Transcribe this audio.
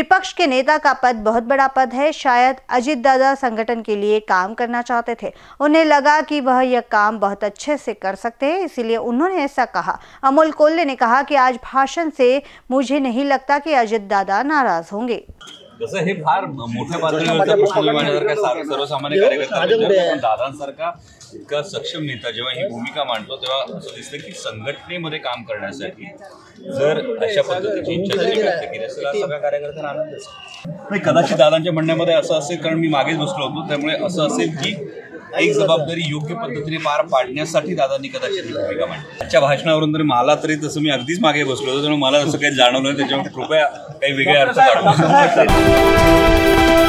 विपक्ष के नेता का पद बहुत बड़ा पद है। शायद अजित दादा संगठन के लिए काम करना चाहते थे, उन्हें लगा कि वह यह काम बहुत अच्छे से कर सकते हैं, इसीलिए उन्होंने ऐसा कहा। अमोल कोल्हे ने कहा कि आज भाषण से मुझे नहीं लगता कि अजित दादा नाराज होंगे। जसं हे फार मोठ्या पातळीवरचा प्रश्न निर्माण सर्वसामान्य कार्यकर्त्यांना दादांसारखा इतका सक्षम नेता जेव्हा ही भूमिका मांडतो तेव्हा असं दिसतं की संघटनेमध्ये काम करण्यासाठी जर अशा पद्धतीची इच्छा व्यक्त केली असेल सगळ्या कार्यकर्त्यांना आनंद असेल। कदाचित दादांच्या म्हणण्यामध्ये असं असेल, कारण मी मागेच बसलो होतो, त्यामुळे असं असेल की एक जबाबदारी योग्य पद्धतीने पार पाडण्यासाठी दादांनी कदाचित ही भूमिका मांडली। आजच्या भाषणावरून तरी मला तरी तसं मी अगदीच मागे बसलो होतो, त्यामुळे मला असं काही जाणवलं, त्याच्यामुळे कृपया काही वेगळे अर्थ काढू नका।